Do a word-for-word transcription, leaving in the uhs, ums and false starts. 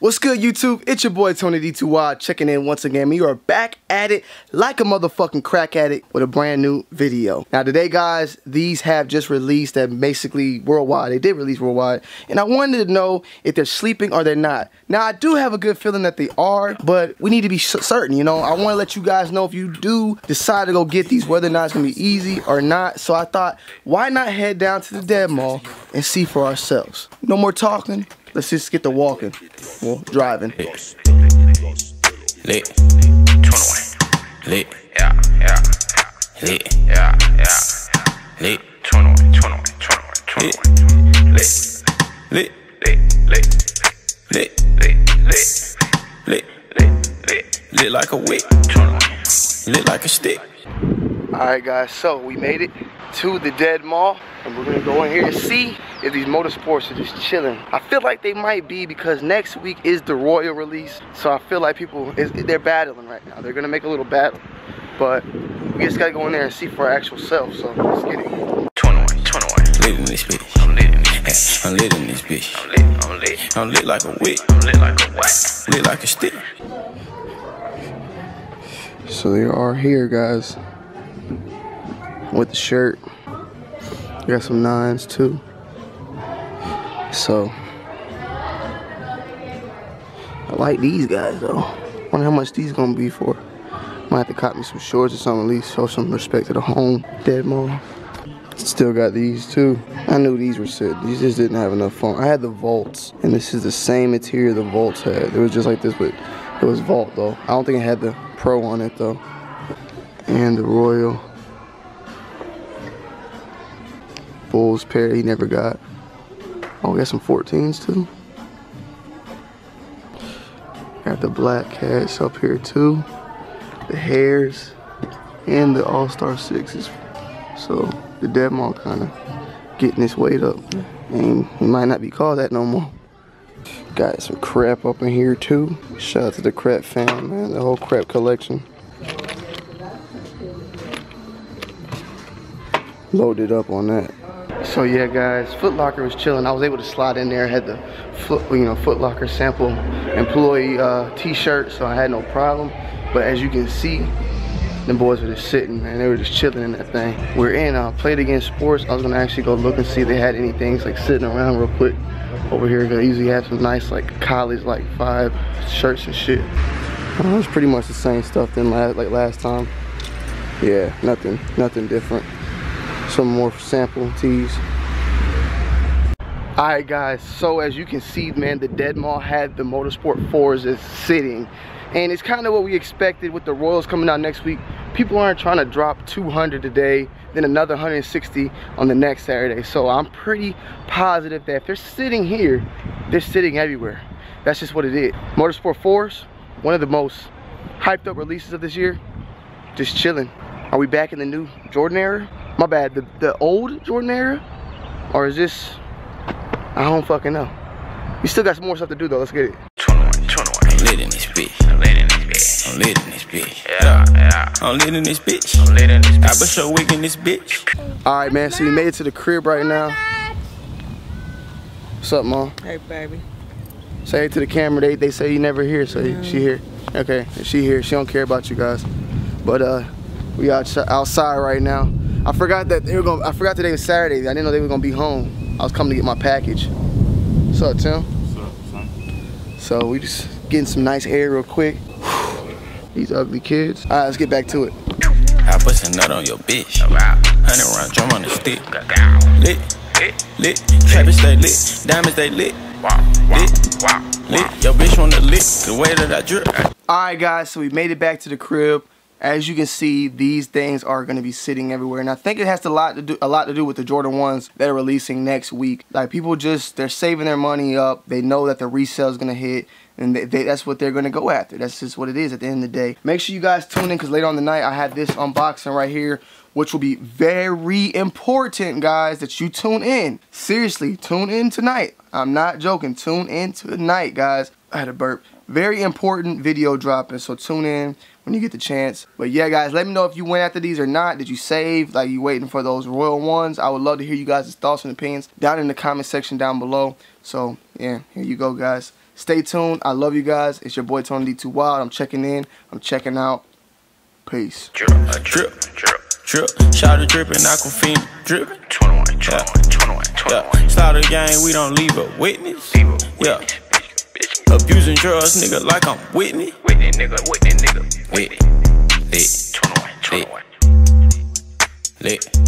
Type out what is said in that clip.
What's good, YouTube? It's your boy Tony D two Wild checking in once again. We are back at it like a motherfucking crack addict with a brand new video. Now today, guys, these have just released that basically worldwide. They did release worldwide, and I wanted to know if they're sleeping or they're not. Now I do have a good feeling that they are, but we need to be certain, you know? I want to let you guys know if you do decide to go get these, whether or not it's going to be easy or not. So I thought, why not head down to the Dead Mall and see for ourselves? No more talking. Let's just get to walking. Well, driving. Lit. Lit. Lit. Yeah, yeah. Lit. Yeah, yeah. Lit. twenty-one, twenty-one, twenty-one, twenty-one. Lit. Lit. Lit. Lit. Lit. Lit. Lit. Lit. Lit. Lit. Lit like a wick. Lit like a stick. Alright, guys, so we made it to the Dead Mall, and we're gonna go in here and see if these Motorsports are just chilling. I feel like they might be, because next week is the Royal release, so I feel like people, is, they're battling right now. They're gonna make a little battle, but we just gotta go in there and see for our actual self, so let's get it. twenty-one, twenty-one, lit in this bitch. I'm lit in this bitch. I'm lit in this bitch. I'm lit, I'm lit. I'm lit like a wick. I'm lit like a what? Lit like a stick. So they are here, guys, with the shirt. We got some nines too. So I like these guys though. I wonder how much these gonna be for. Might have to cop me some shorts or something, at least show some respect to the home Dead Mall. Still got these too. I knew these were sick. These just didn't have enough fun. I had the Volts, and this is the same material the Volts had. It was just like this, but it was Volt though. I don't think it had the Pro on it though. And the Royal Bulls pair he never got. Oh, we got some fourteens too. Got the black cats up here too. The Hares and the All-Star sixes. So the Dead Mall kind of getting its weight up. And he might not be called that no more. Got some crap up in here too. Shout out to the crap fam, man. The whole crap collection. Loaded up on that. So yeah, guys, Foot Locker was chilling. I was able to slide in there. I had the foot, you know, Foot Locker sample employee uh, T-shirt, so I had no problem. But as you can see, the boys were just sitting, man. They were just chilling in that thing. We're in. I uh, played against sports. I was gonna actually go look and see if they had any things like sitting around real quick over here. They usually have some nice like college like five shirts and shit. Well, it was pretty much the same stuff than last, like last time. Yeah, nothing, nothing different. Some more sample tees. Alright, guys, so as you can see, man, the Dead Mall had the Motorsport fours is sitting, and it's kind of what we expected with the Royals coming out next week. People aren't trying to drop two hundred today, then another one hundred sixty on the next Saturday. So I'm pretty positive that if they're sitting here, they're sitting everywhere. That's just what it is. Motorsport fours, one of the most hyped up releases of this year, just chilling. Are we back in the new Jordan era? My bad, the, the old Jordan era? Or is this, I don't fucking know. We still got some more stuff to do though, let's get it. twenty-one, twenty-one, I'm lit in this bitch. I'm lit in this bitch. I'm lit in this bitch. Yeah, yeah. I'm lit in this bitch. I'm lit in this bitch. I put your wig in this bitch. All right, man, so we made it to the crib right now. What's up, Mom? Hey, baby. Say it to the camera, they, they say you never here, so yeah. She here. Okay, she here, she don't care about you guys. But uh, we out, outside right now. I forgot that they were gonna. I forgot today was Saturday. I didn't know they were gonna be home. I was coming to get my package. What's up, Tim? What's up, son? So we just getting some nice air real quick. These ugly kids. All right, let's get back to it. I put some nut on your bitch. Hundred round drum on the stick. Lit, lit, lit. Trappers they lit. Diamonds they lit. Lit, lit. Your bitch on the lick. The way that I drip. All right, guys. So we made it back to the crib. As you can see, these things are going to be sitting everywhere, and I think it has a lot to do a lot to do with the Jordan ones that are releasing next week. Like, people just, they're saving their money up. They know that the resale is going to hit, and they, they, that's what they're going to go after. That's just what it is at the end of the day. Make sure you guys tune in, because later on the night I have this unboxing right here, which will be very important, guys, that you tune in. Seriously, tune in tonight. I'm not joking. Tune in tonight, guys. I had a burp. Very important video dropping, so tune in when you get the chance. But yeah, guys, let me know if you went after these or not. Did you save? Like, you waiting for those Royal ones? I would love to hear you guys' thoughts and opinions down in the comment section down below. So yeah, here you go, guys. Stay tuned. I love you guys. It's your boy Tony D two Wild. I'm checking in. I'm checking out. Peace. Drip, drip, drip, drip. Shout out dripping, I can feel drip. twenty-one, twenty-one, twenty-one, twenty-one. Start a gang, we don't leave a witness. Leave a witness. Yeah. Abusing drugs, nigga, like I'm Whitney. Whitney, nigga, Whitney, nigga. Whitney. Lit. Lit. twenty-one, twenty-one. Lit.